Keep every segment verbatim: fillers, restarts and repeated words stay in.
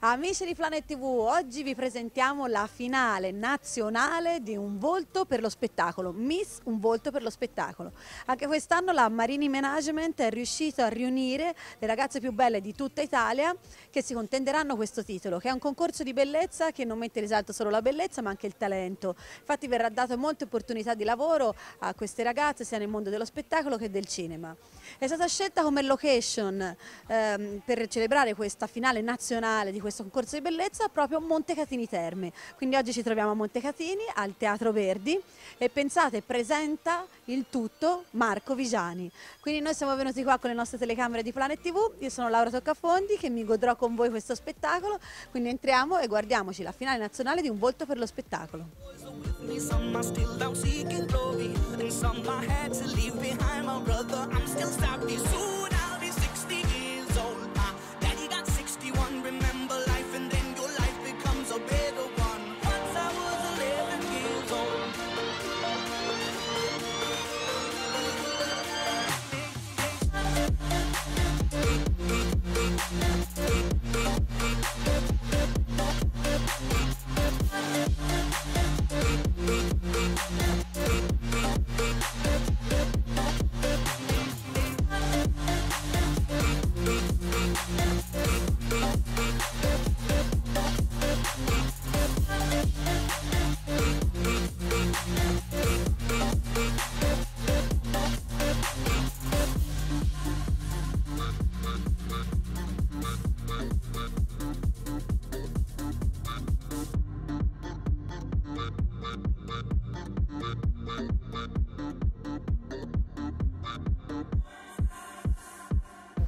Amici di Planet tivù, oggi vi presentiamo la finale nazionale di Un Volto per lo Spettacolo, Miss Un Volto per lo Spettacolo. Anche quest'anno la Marini Management è riuscita a riunire le ragazze più belle di tutta Italia che si contenderanno questo titolo, che è un concorso di bellezza che non mette in risalto solo la bellezza ma anche il talento. Infatti verrà dato molte opportunità di lavoro a queste ragazze sia nel mondo dello spettacolo che del cinema. È stata scelta come location ehm, per celebrare questa finale nazionale di questo concorso di bellezza proprio Montecatini Terme, quindi oggi ci troviamo a Montecatini al Teatro Verdi e pensate presenta il tutto Marco Vigiani, quindi noi siamo venuti qua con le nostre telecamere di Planet tivù, io sono Laura Toccafondi che mi godrò con voi questo spettacolo, quindi entriamo e guardiamoci la finale nazionale di Un Volto per lo Spettacolo.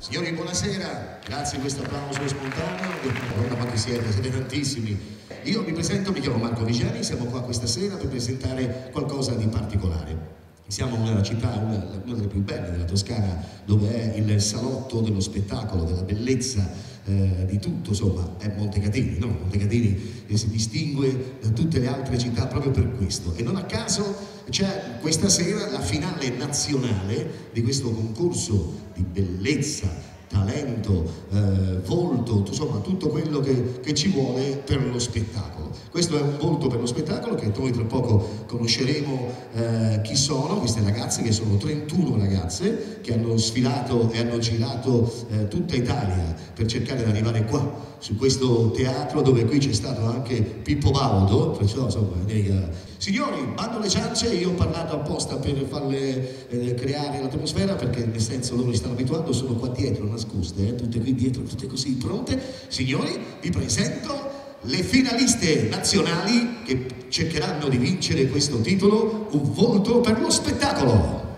Signori, buonasera, grazie a questo applauso spontaneo, buonasera, quanti siete, siete tantissimi. Io mi presento, mi chiamo Marco Vigiani, siamo qua questa sera per presentare qualcosa di particolare. Siamo in una città, una, una delle più belle della Toscana, dove è il salotto dello spettacolo, della bellezza, eh, di tutto, insomma, è Montecatini, no? Montecatini eh, si distingue da tutte le altre città proprio per questo. E non a caso c'è questa sera la finale nazionale di questo concorso di bellezza, talento, eh, volto, insomma tutto quello che, che ci vuole per lo spettacolo. Questo è Un Volto per lo Spettacolo che noi tra poco conosceremo eh, chi sono queste ragazze, che sono trentuno ragazze che hanno sfilato e hanno girato eh, tutta Italia per cercare di arrivare qua, su questo teatro dove qui c'è stato anche Pippo Baudo, perciò insomma nei, signori, vanno le ciance, io ho parlato apposta per farle eh, creare l'atmosfera, perché nel senso loro si stanno abituando, sono qua dietro nascoste, eh, tutte qui dietro, tutte così pronte. Signori, vi presento le finaliste nazionali che cercheranno di vincere questo titolo, Un Volto per lo Spettacolo. Un Volto per lo Spettacolo.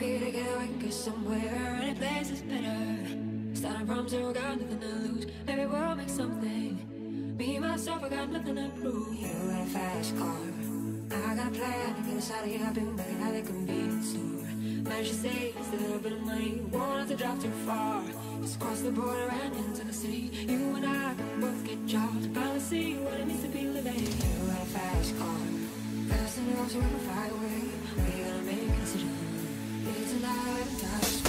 Maybe together we can get somewhere. Any place is better. Starting from zero, got nothing to lose. Maybe we'll make something. Me, myself, I got nothing to prove. You got a fast car, I got a plan to get us out of here. I've been working at a convenience store. Managed to save just a little bit of money. Won't have to drive too far. Just cross the border and into the city. You and I can both get jobs. Finally see what it means to be living. You got a fast car, fast enough to run a fire away. We're gonna make it to the it's a lifetime.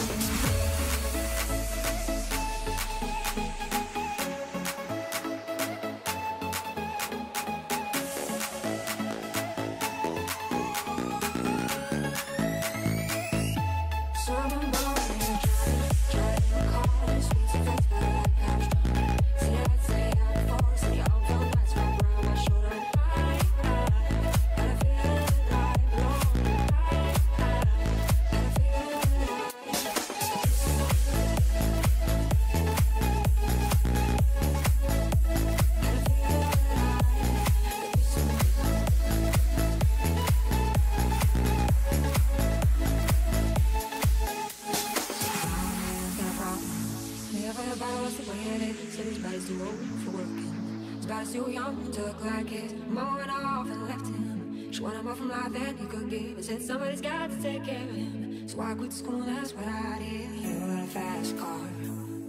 Said somebody's got to take care of him, so I quit school, that's what I did. You got a fast car,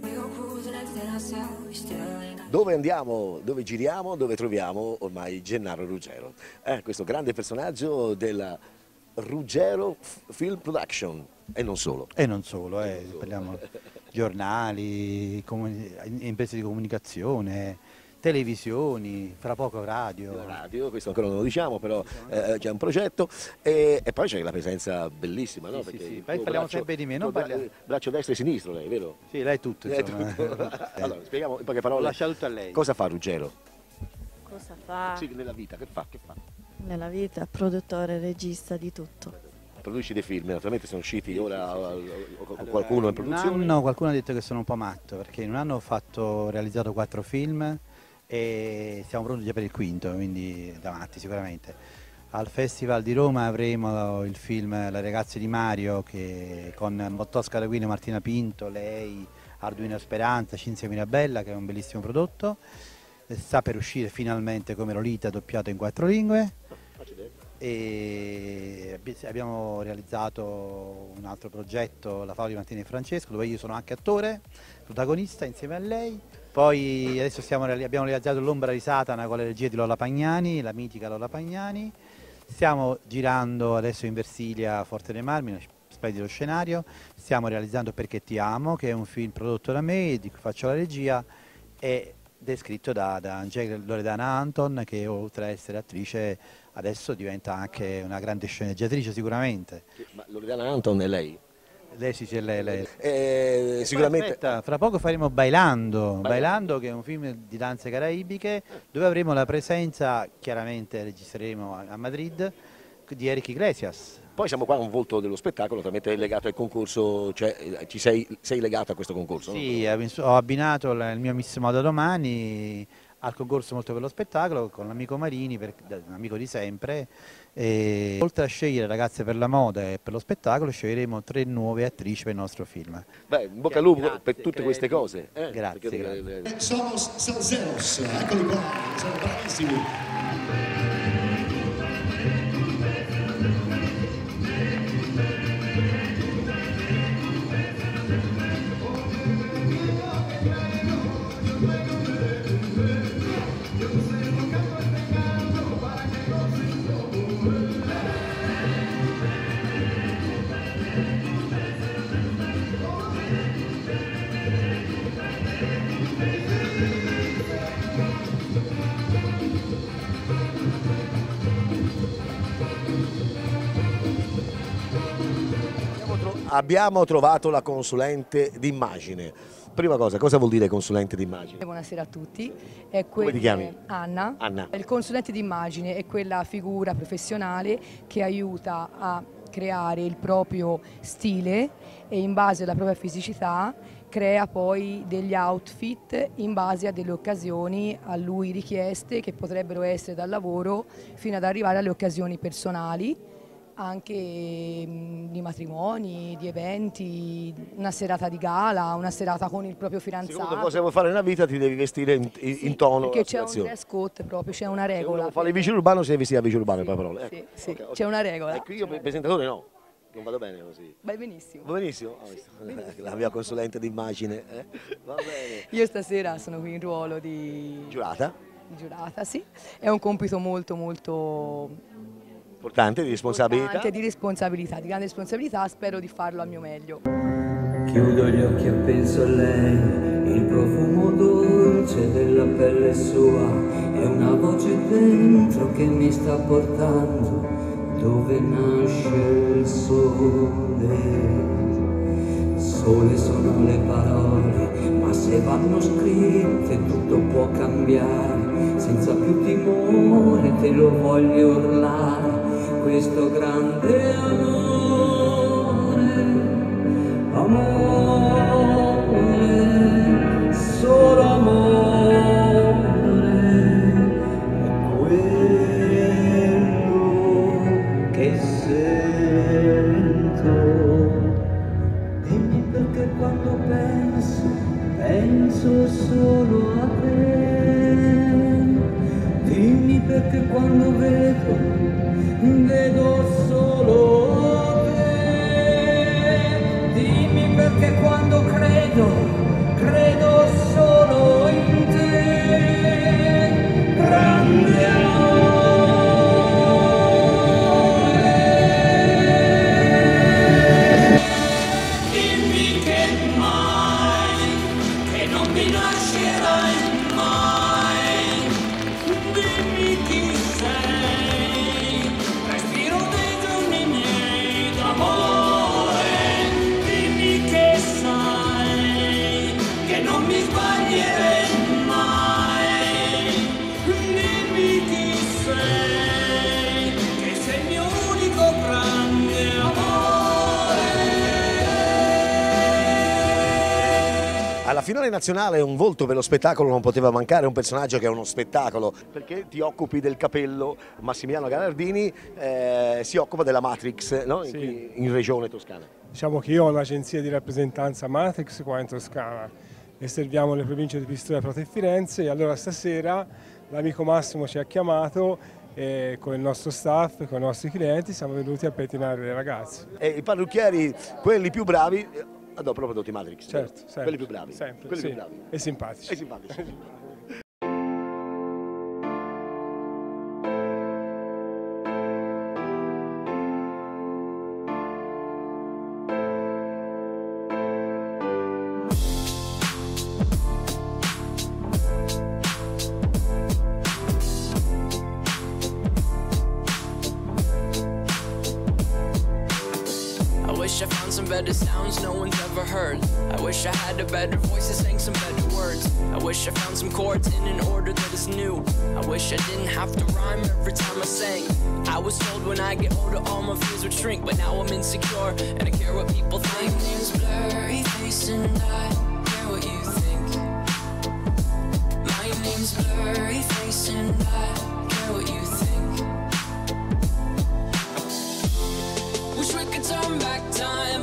we go cruising and then ourselves still ain't. Dove andiamo, dove giriamo, dove troviamo ormai Gennaro Ruggero, eh, questo grande personaggio della Ruggero Film Production e non solo. E non solo, eh, non solo. Parliamo giornali, imprese di comunicazione, televisioni, fra poco radio. Radio, questo ancora non lo diciamo, però eh, c'è un progetto e, e poi c'è la presenza bellissima, no? Sì, perché sì, sì. Poi parliamo braccio, sempre di me, non parliamo... Braccio destro e sinistro lei, vero? Sì, lei è tutto. Lei è tutto. Allora, spieghiamo in poche parole. Lascia tutto a lei. Cosa fa Ruggero? Cosa fa? Sì, nella vita, che fa? Che fa? Nella vita, produttore, regista di tutto. Produci dei film, naturalmente sono usciti ora allora, qualcuno in produzione. Un anno qualcuno ha detto che sono un po' matto, perché in un anno ho fatto, realizzato quattro film e siamo pronti già per il quinto, quindi da matti sicuramente. Al Festival di Roma avremo il film Le ragazze di Mario che, con Bottosca Raguino, Martina Pinto, lei, Arduino Speranza, Cinzia Mirabella, che è un bellissimo prodotto. Sta per uscire finalmente come Lolita, doppiato in quattro lingue. E abbiamo realizzato un altro progetto, La favola di Martina e Francesco, dove io sono anche attore, protagonista insieme a lei. Poi adesso stiamo, abbiamo realizzato L'ombra di Satana con la regia di Lola Pagnani, la mitica Lola Pagnani. Stiamo girando adesso in Versilia, a Forte dei Marmi, splendido scenario. Stiamo realizzando Perché ti amo, che è un film prodotto da me, di cui faccio la regia, e descritto da, da Angela Loredana Anton, che oltre a essere attrice adesso diventa anche una grande sceneggiatrice sicuramente. Ma Loredana Anton è lei? Lei sì, c'è lei. lei. Eh, sicuramente. Aspetta, fra poco faremo Bailando, Bailando che è un film di danze caraibiche dove avremo la presenza, chiaramente registreremo a Madrid, di Eric Iglesias. Poi siamo qua a Un volto dello spettacolo, veramente legato al concorso, cioè ci sei, sei legato a questo concorso? Sì, no? Ho abbinato il mio Miss Moda Domani al concorso Molto per lo Spettacolo con l'amico Marini, per, un amico di sempre. E oltre a scegliere ragazze per la moda e per lo spettacolo, sceglieremo tre nuove attrici per il nostro film. Beh, in bocca al lupo grazie, per tutte credo. Queste cose. Eh? Grazie. Perché... grazie. Sono Salseros, eccoli qua, sono bravissimi. Abbiamo trovato la consulente d'immagine. Prima cosa, cosa vuol dire consulente d'immagine? Buonasera a tutti. È quel... Come ti chiami? Anna. Anna. Il consulente d'immagine è quella figura professionale che aiuta a creare il proprio stile e in base alla propria fisicità crea poi degli outfit in base a delle occasioni a lui richieste che potrebbero essere dal lavoro fino ad arrivare alle occasioni personali. anche di matrimoni, di eventi, una serata di gala, una serata con il proprio fidanzato. Se tu possiamo fare una vita ti devi vestire in, in sì, tono. Perché c'è un dress code proprio, c'è una regola. Se fare il vice urbano si deve vestire da vice urbano, sì, per parole. Ecco. Sì, sì. Okay, okay. C'è una regola. E qui io per il presentatore no, non vado bene così. Vai benissimo. Va benissimo? Oh, sì, benissimo. La mia consulente d'immagine. Eh? Va bene. Io stasera sono qui in ruolo di... Giurata? Giurata, sì. È un compito molto molto... importante, di responsabilità. Importante, di responsabilità, di grande responsabilità, spero di farlo al mio meglio. Chiudo gli occhi e penso a lei, il profumo dolce della pelle sua, è una voce dentro che mi sta portando dove nasce il sole. Sole sono le parole, ma se vanno scritte tutto può cambiare, senza più timore te lo voglio urlare. Questo grande amore, amore, solo amore, è quello che sento. Dimmi perché quando penso, penso solo a te. Dimmi perché quando vedo, vedo solo te. Dimmi perché quando credo, credo solo in te. Grande amore. Dimmi che mai, che non mi lascerai mai. Dimmi chi sei. Alla finale nazionale Un Volto per lo Spettacolo non poteva mancare un personaggio che è uno spettacolo, perché ti occupi del capello. Massimiliano Gherardini eh, si occupa della Matrix, no? Sì. in, in regione toscana. Diciamo che io ho l'agenzia di rappresentanza Matrix qua in Toscana e serviamo le province di Pistoia, Prato e Firenze, e allora stasera l'amico Massimo ci ha chiamato e con il nostro staff, con i nostri clienti siamo venuti a pettinare le ragazze. E i parrucchieri, quelli più bravi, adopero prodotti Matrix, certo, sempre, quelli più bravi, sempre, quelli sì, più bravi. E simpatici. E simpatici. Better sounds no one's ever heard. I wish I had a better voice to sing some better words. I wish I found some chords in an order that is new. I wish I didn't have to rhyme every time I sang. I was told when I get older all my fears would shrink, but now I'm insecure and I care what people think. My name's blurry face and I care what you think. My name's blurry face and I care what you think. Wish we could turn back time.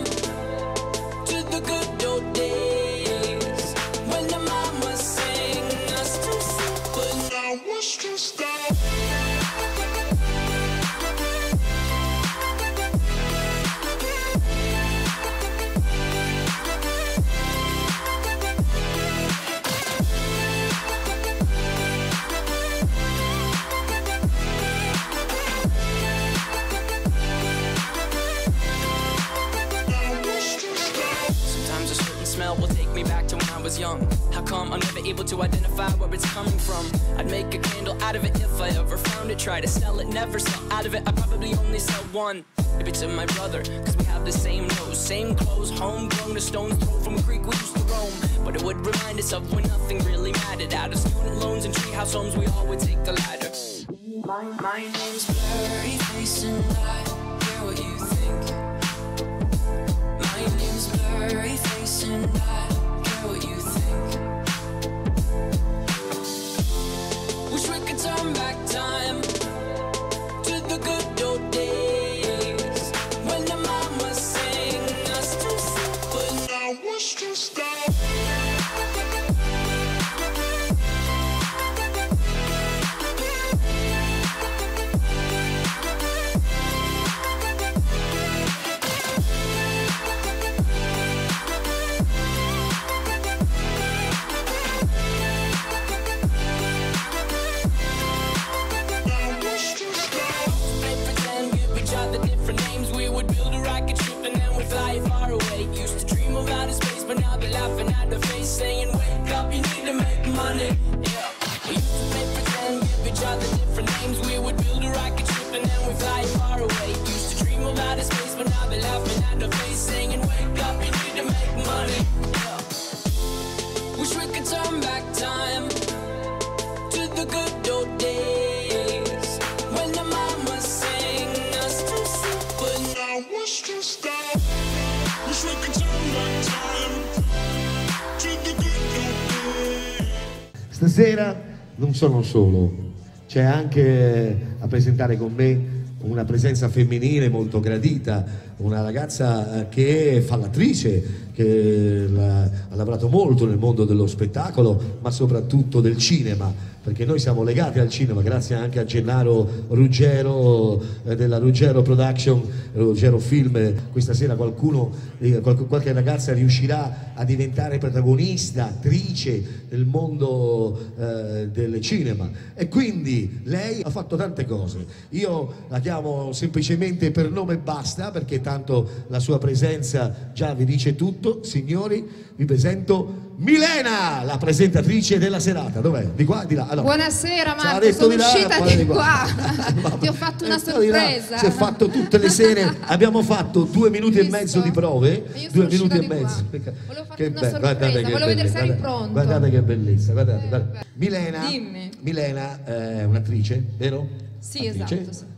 Young. How come I'm never able to identify where it's coming from? I'd make a candle out of it if I ever found it. Try to sell it, never sell out of it. I probably only sell one. If it's in my brother, cause we have the same nose, same clothes, homegrown, a stone's throw from a creek we used to roam. But it would remind us of when nothing really mattered. Out of student loans and treehouse homes, we all would take the ladder. My, my name's blurry face and I care what you think. My name's blurry face and I what you think. Wish we could turn back time to the good old days. laughing at the face saying, wake up, you need to make money. Yeah. We used to play pretend, give each other different names. We would build a rocket ship and then we'd fly far away. Used to dream about a space, but now they're laughing at the face saying, wake up, you need to make money. Yeah. Wish we could turn back time to the good old days when the mama sang us to sleep, but now we're stressed out. Wish we could turn back time to the good old days. Stasera non sono solo, c'è anche a presentare con me una presenza femminile molto gradita, una ragazza che fa l'attrice, che ha lavorato molto nel mondo dello spettacolo, ma soprattutto del cinema, perché noi siamo legati al cinema grazie anche a Gennaro Ruggero della Ruggero Production, Ruggero Film. Questa sera qualcuno, qualche ragazza riuscirà a diventare protagonista, attrice nel mondo eh, del cinema, e quindi lei ha fatto tante cose. Io la chiamo semplicemente per nome e basta, perché tanto la sua presenza già vi dice tutto. Signori, vi presento Milena, la presentatrice della serata. Dov'è? Di qua, di là? Allora, buonasera Marco, sono là, uscita di qua, di qua. Ti ho fatto una sorpresa. Si è fatto tutte le sere, abbiamo fatto due minuti e mezzo di prove. Io due sono minuti e mezzo qua. Volevo farti una sorpresa, guardate, volevo vedere se eri pronto. Guardate che bellezza, guardate, eh, guardate. Milena, Milena è un'attrice, vero? Sì, attrice. Esatto, sì.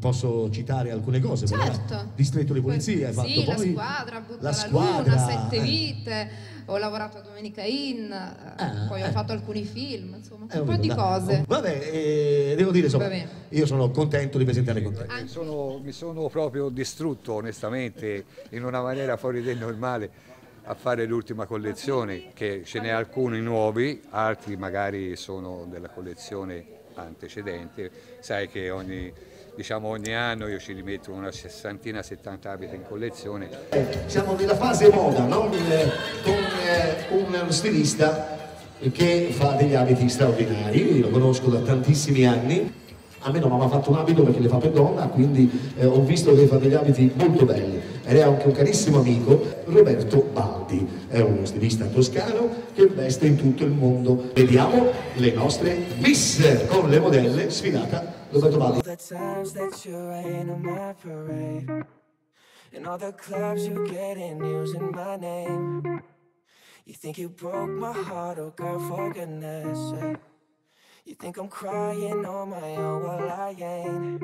Posso citare alcune cose? Certo. Distretto di polizia, hai fatto sì, poi... la squadra, butta la, la squadra. Luna, Sette Vite, ho lavorato a Domenica Inn, ah, poi eh. ho fatto alcuni film, insomma, eh, un po' di cose. Oh, vabbè, eh, devo dire, insomma, vabbè, io sono contento di presentare con te. Ah. Sono, mi sono proprio distrutto, onestamente, in una maniera fuori del normale, a fare l'ultima collezione, che ce n'è alcuni nuovi, altri magari sono della collezione antecedente. Sai che ogni... diciamo ogni anno io ci rimetto una sessantina, settanta abiti in collezione. Siamo nella fase moda, no? Con un stilista che fa degli abiti straordinari, io lo conosco da tantissimi anni. A me non mi aveva fatto un abito perché le fa per donna, quindi eh, ho visto che fa degli abiti molto belli. Ed è anche un carissimo amico, Roberto Baldi, è uno stilista toscano che veste in tutto il mondo. Vediamo le nostre miss con le modelle, sfilata Roberto Baldi. You think I'm crying on my own, well I ain't.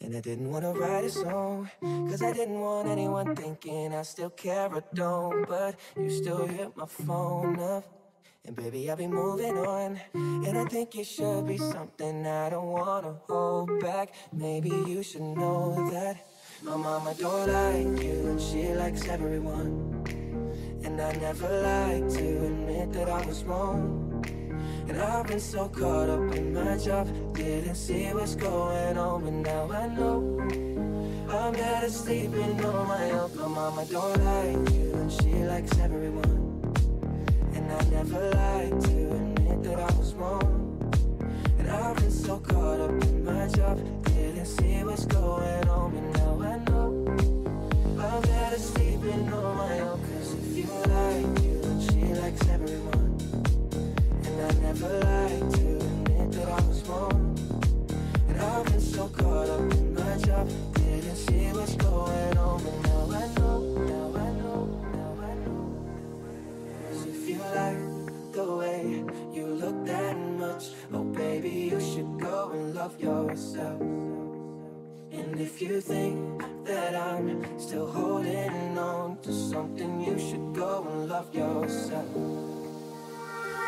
And I didn't wanna write a song, cause I didn't want anyone thinking I still care or don't. But you still hit my phone up, and baby I'll be moving on. And I think it should be something I don't wanna hold back. Maybe you should know that my mama don't like you and she likes everyone. And I never like to admit that I was wrong. And I've been so caught up in my job, didn't see what's going on, but now I know I'm better sleeping on my own. My mama don't like you and she likes everyone. And I never like to admit that I was wrong. And I've been so caught up in my job, didn't see what's going on, but now I know I'm better sleeping on my own. Cause if you like you and she likes everyone. I never liked to admit that I was wrong. And I've been so caught up in my job, didn't see what's going on. But now I know, now I know, now I know. Cause if you like the way you look that much, oh baby, you should go and love yourself. And if you think that I'm still holding on to something, you should go and love yourself. When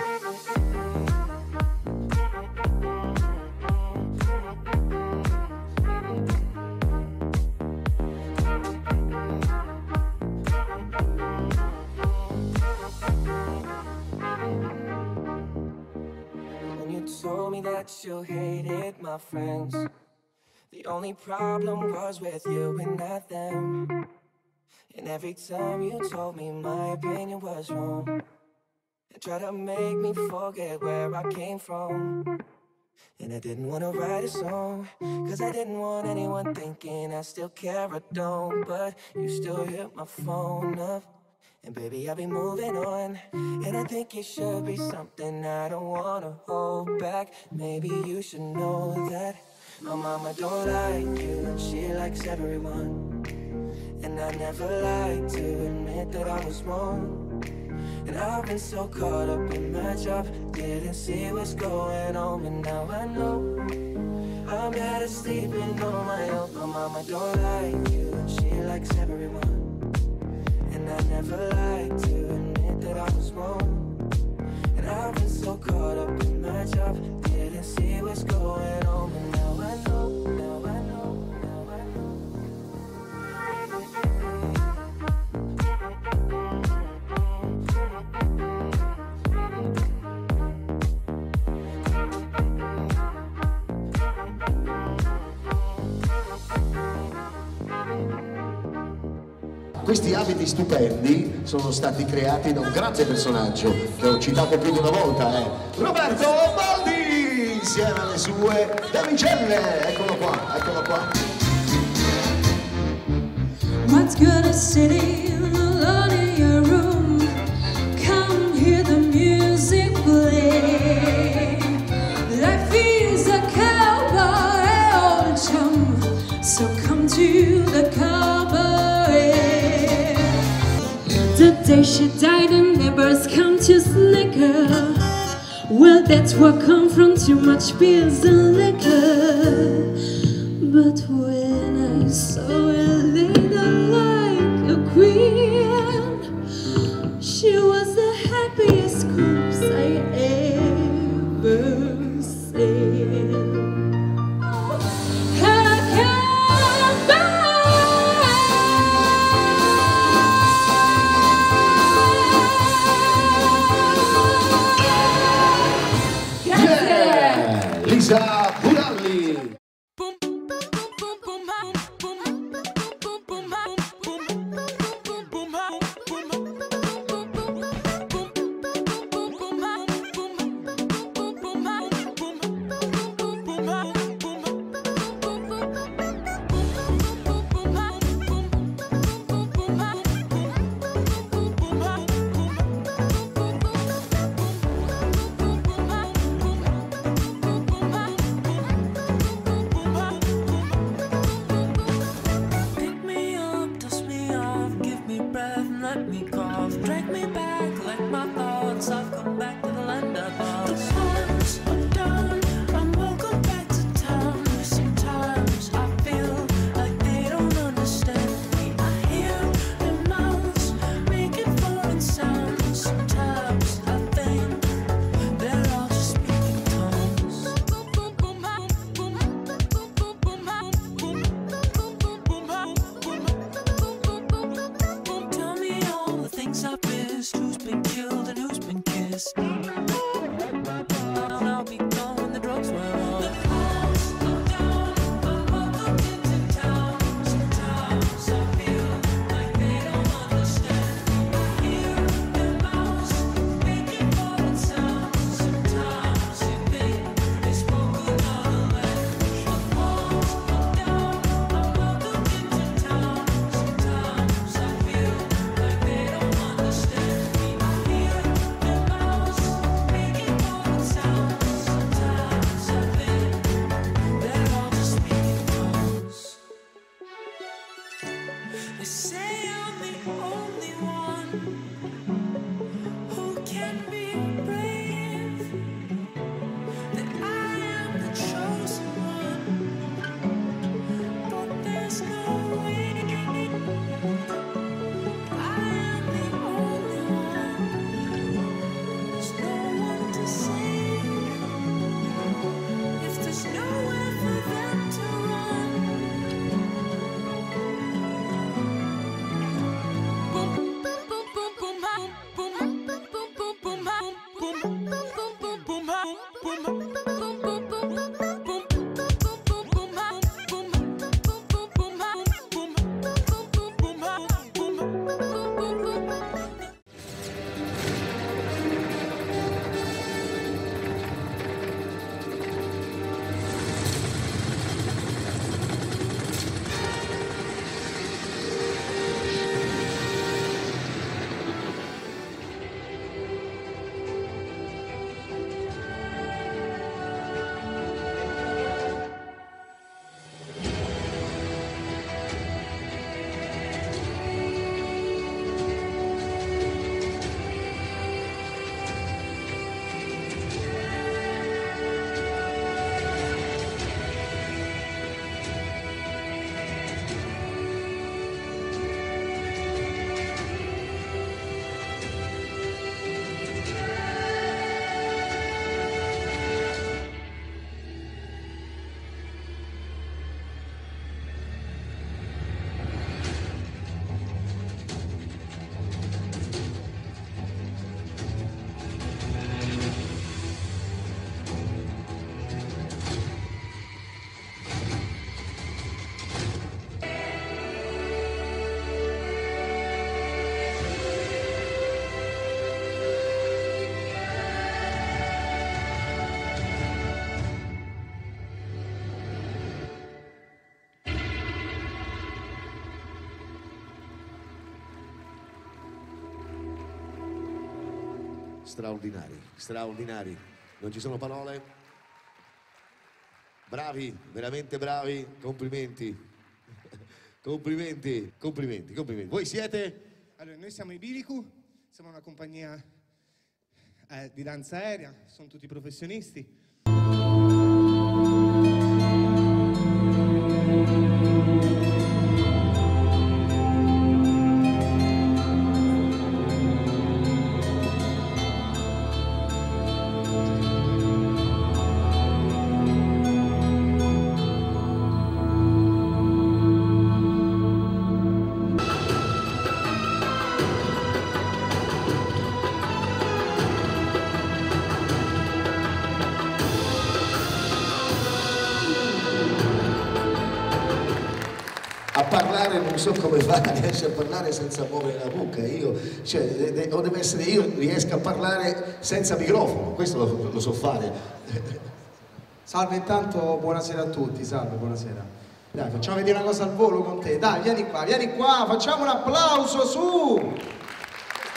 you told me that you hated my friends, the only problem was with you and not them. And every time you told me my opinion was wrong, try to make me forget where I came from. And I didn't want to write a song, cause I didn't want anyone thinking I still care or don't. But you still hit my phone up, And baby, I'll be moving on. And I think it should be something I don't wanna hold back. Maybe you should know that my mama don't like you and she likes everyone. And I never like to admit that I was wrong. And I've been so caught up in my job, didn't see what's going on. But now I know I'm better sleeping on my own. My mama don't like you and she likes everyone. And I never like to admit that I was wrong. And I've been so caught up in my job, didn't see what's going on. But now I know, now I know, now I know. Questi abiti stupendi sono stati creati da un grande personaggio che ho citato più di una volta, eh? Roberto Baldi, insieme alle sue damigelle. Eccolo qua, eccolo qua. What's good a city alone in your room? Come hear the music play. Life is a cowboy all the time, so come to the cabaret. The day she died and neighbors come to snicker. Well, that's what come from too much pills and liquor. But when I saw her later like a queen, she was the happiest corpse I ever seen. straordinari, straordinari, non ci sono parole. Bravi, veramente bravi, complimenti. Complimenti, complimenti, complimenti. Voi siete? Allora, noi siamo i Biriku, siamo una compagnia eh, di danza aerea, sono tutti professionisti. Non so come fa a riescere a parlare senza muovere la bocca, io, cioè, de, de, o deve essere io riesco a parlare senza microfono, questo lo, lo so fare. Salve, intanto buonasera a tutti, salve, buonasera. Dai, facciamo vedere una cosa al volo con te, dai, vieni qua, vieni qua, facciamo un applauso, su!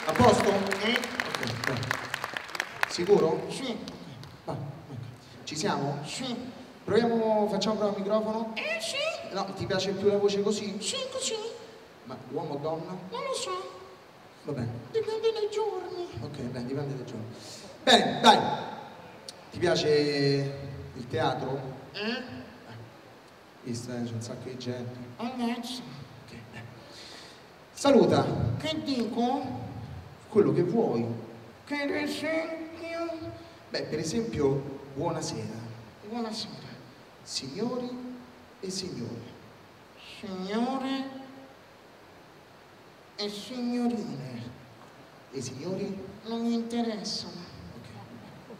A posto? Eh? Okay, sicuro? Sì. Vai, vai. Ci siamo? Sì. Proviamo, facciamo un microfono? Eh sì. No, ti piace più la voce così? Sì, così. Ma uomo o donna? Non lo so. Va bene. Dipende dai giorni. Ok, bene, dipende dai giorni. Bene, dai. Ti piace il teatro? Eh? Eh. Visto, eh, c'è un sacco di gente. Ammazza. Ok, bene. Saluta. Che dico? Quello che vuoi. Che per esempio? Beh, per esempio, buonasera. Buonasera. Signori e signore. Signore e signorine. E signori? Non mi interessano. Ok.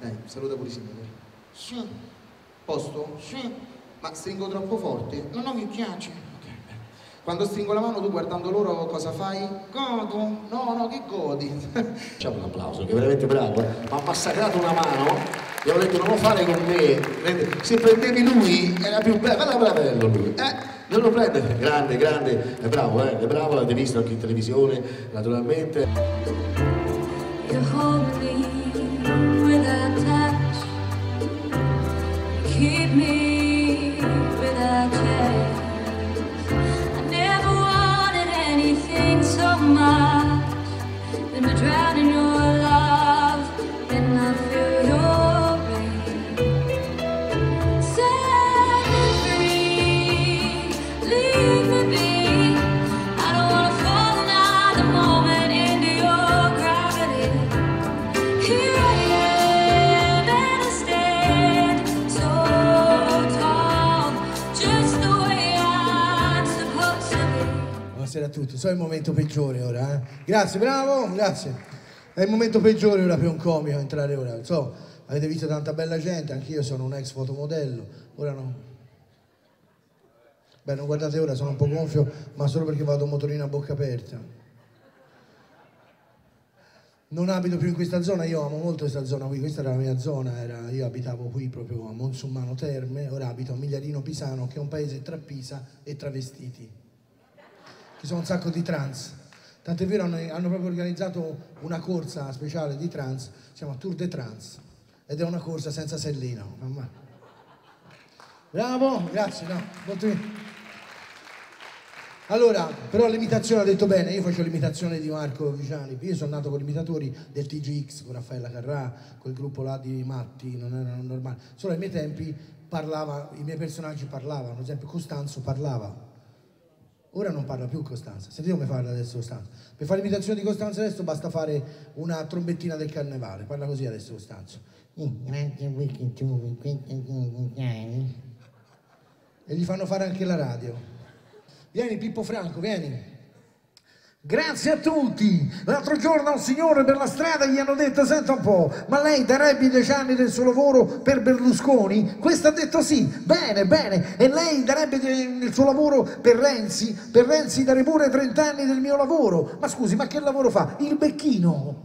Dai, saluta pure i signori. Sì. Posto? Sì. Ma stringo troppo forte? No, no, mi piace. Ok, bene. Quando stringo la mano, tu guardando loro cosa fai? Godo. No, no, che godi. Facciamo un applauso, che è veramente bravo. Ma ha massacrato una mano. Gli ho detto non lo fare con me, se prendevi lui era più bello, guarda guarda bello lui, eh, non lo prende, grande, grande, è bravo, eh, è bravo, l'avete visto anche in televisione, naturalmente. You hold me without touch, keep me without chance, I never wanted anything so much, let me drown in your love, and I feel your a tutti, so il momento peggiore ora, eh? Grazie, bravo, grazie. È il momento peggiore ora per un comico entrare ora, so, avete visto tanta bella gente, anch'io sono un ex fotomodello, ora no. Beh, non guardate ora, sono un po' gonfio, ma solo perché vado motorino a bocca aperta. Non abito più in questa zona, io amo molto questa zona qui, questa era la mia zona, era, io abitavo qui proprio a Monsummano Terme, ora abito a Migliarino Pisano, che è un paese tra Pisa e travestiti. Ci sono un sacco di trans, tant'è vero hanno, hanno proprio organizzato una corsa speciale di trans, si chiama Tour de Trans, ed è una corsa senza sellino. Mamma. Bravo, grazie, no, continui. Allora, però l'imitazione ha detto bene, io faccio l'imitazione di Marco Vigiani, io sono nato con gli imitatori del T G X, con Raffaella Carrà, col gruppo là di Matti, non erano normali, solo ai miei tempi parlava, i miei personaggi parlavano, ad esempio Costanzo parlava. Ora non parla più Costanza, sentite come parla adesso Costanza. Per fare l'imitazione di Costanza adesso basta fare una trombettina del carnevale, parla così adesso Costanza. E gli fanno fare anche la radio. Vieni Pippo Franco, vieni. Grazie a tutti! L'altro giorno a un signore per la strada gli hanno detto: senta un po', ma lei darebbe i dieci anni del suo lavoro per Berlusconi? Questo ha detto sì, bene, bene. E lei darebbe il suo lavoro per Renzi? Per Renzi darei pure trenta anni del mio lavoro. Ma scusi, ma che lavoro fa? Il becchino.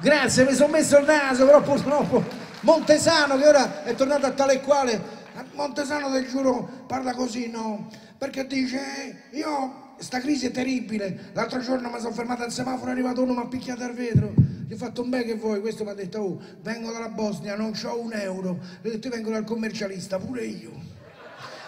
Grazie, mi sono messo il naso, però purtroppo Montesano, che ora è tornato a tale e quale, Montesano del giuro parla così, no? Perché dice, io... sta crisi è terribile, l'altro giorno mi sono fermato al semaforo, è arrivato uno, mi ha picchiato al vetro. gli ho fatto un bel che vuoi, questo mi ha detto, oh, vengo dalla Bosnia, non c'ho un euro, gli ho detto, vengo dal commercialista, pure io,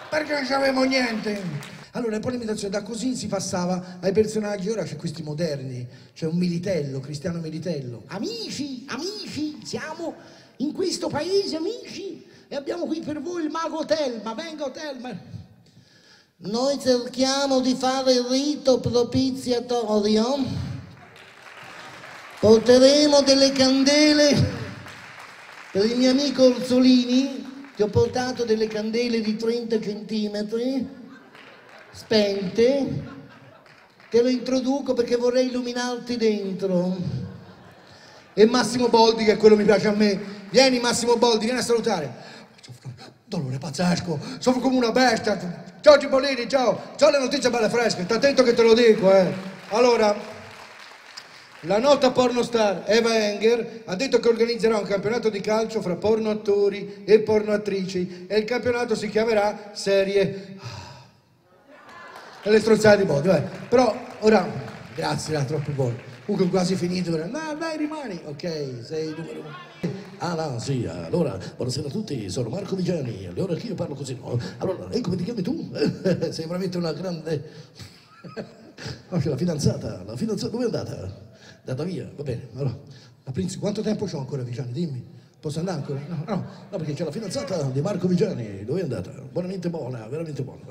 perché non c'avevo niente. Allora, poi l'imitazione da così si passava ai personaggi, ora c'è questi moderni, c'è un Militello, Cristiano Militello. Amici, amici, siamo in questo paese, amici, e abbiamo qui per voi il mago Telma, venga Telma. Noi cerchiamo di fare il rito propiziatorio, porteremo delle candele per il mio amico Orsolini, ti ho portato delle candele di trenta centimetri, spente, te lo introduco perché vorrei illuminarti dentro. E Massimo Boldi, che è quello che mi piace a me, vieni Massimo Boldi, vieni a salutare. Dolore pazzesco, sono come una bestia. Ciao Cipollini, ciao, ciao, le notizie belle fresche, stai attento che te lo dico, eh. Allora, la nota pornostar Eva Enger ha detto che organizzerà un campionato di calcio fra pornoattori e pornoattrici e il campionato si chiamerà Serie... le strozzate di modo, eh. Però ora, grazie, era troppo buono. Comunque quasi finito, ora. No, vai, rimani. Ok, sei numero uno. Ah, no, sì, allora, buonasera a tutti, sono Marco Vigiani, allora che io parlo così, no? Allora, e come ti chiami tu? Sei veramente una grande... No, c'è la fidanzata, la fidanzata, dove è andata? È andata via, va bene, allora. La Prinzi, quanto tempo c'ho ancora, Vigiani, dimmi? Posso andare ancora? No, no, no, perché c'è la fidanzata di Marco Vigiani, dove è andata? Buonamente buona, veramente buona.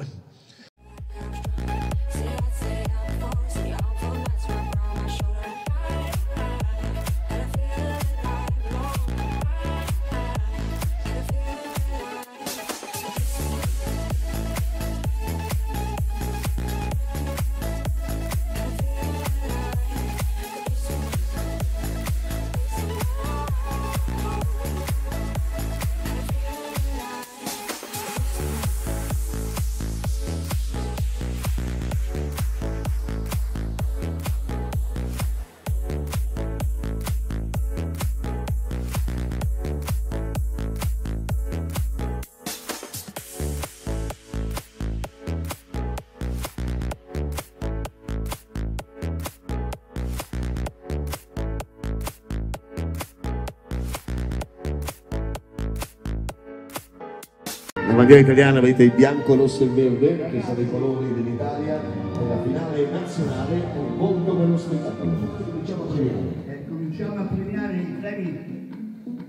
La bandiera italiana, vedete il bianco, rosso e verde, che sono i colori dell'Italia, nella finale nazionale Un Volto per lo Spettacolo. Cominciamo a premiare. Eh, cominciamo a premiare i premi.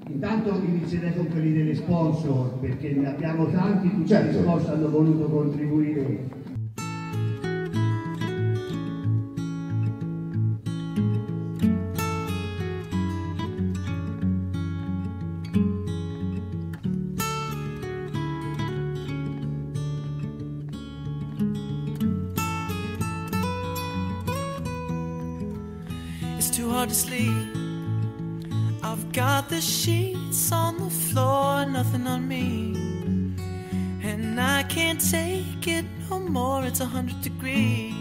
Intanto inizierei con quelli delle sponsor, perché ne abbiamo tanti, tutti certo. Gli sponsor hanno voluto contribuire. I've got the sheets on the floor, nothing on me, and I can't take it no more, it's a hundred degrees.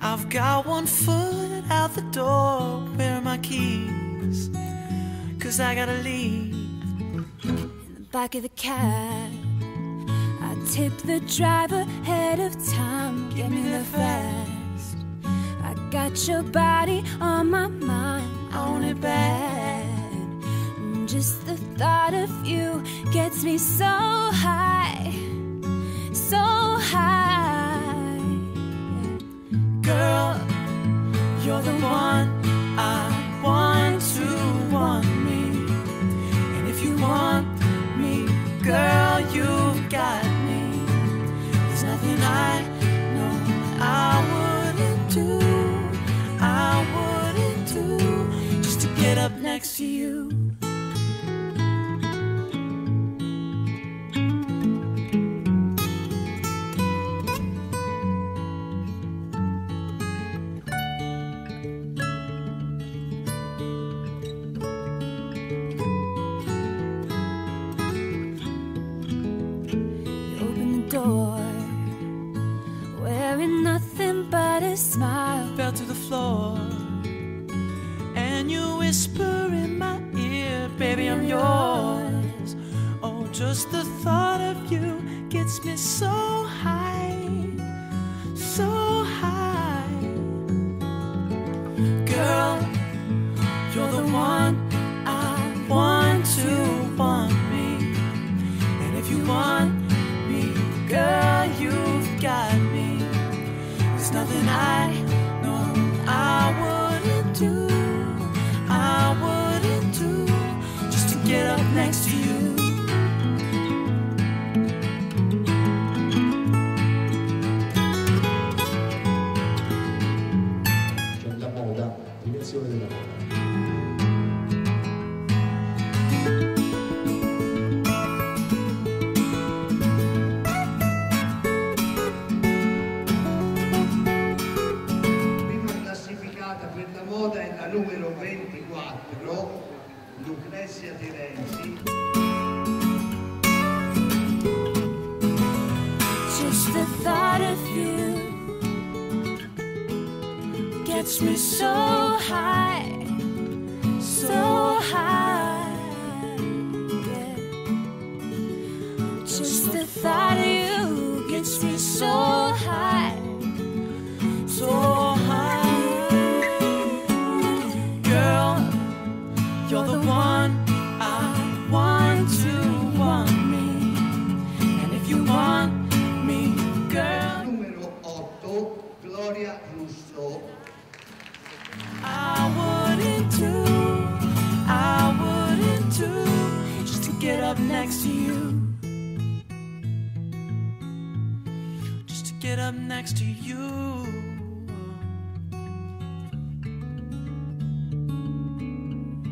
I've got one foot out the door, where are my keys? Cause I gotta leave. In the back of the cab, I tip the driver ahead of time, give me the fare. Got your body on my mind, I want it bad. Just the thought of you gets me so high, so high. Girl, you're the one I want to want me. And if you want me, girl, you've got me. There's nothing I know I wouldn't do. I wouldn't do just to get up next to you. You open the door, wearing nothing but a smile, fell to the floor, and you whisper in my ear, baby, I'm yours. Oh, just the thought of you gets me so high, so high. Girl, takes me so high, so high, yeah. Just the thought of you gets me so high, so high. Girl, you're the one I want to want me. And if you want me, girl. Numero otto, Gloria Russo. I wouldn't do, I wouldn't do, just to get up next to you, just to get up next to you.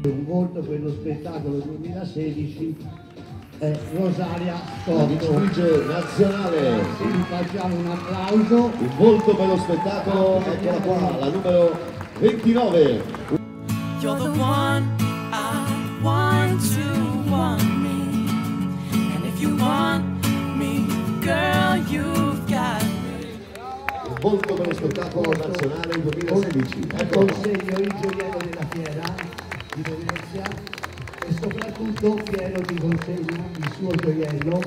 Un volto per lo spettacolo duemilasedici, eh, Rosaria Tocco, Luigi Nazionale. Sì, facciamo un applauso. Un volto per lo spettacolo, eccola qua, la numero ventinove. You're the one I want to want me. And if you want me, girl, you've got me. Un volto per lo spettacolo nazionale duemilasedici. Il consiglio ingegnero della fiera di Venezia e soprattutto Piero ti consegna il suo gioiello.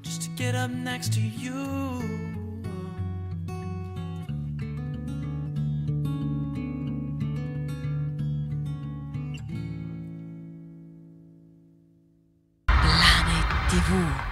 Just to get up next to you. T V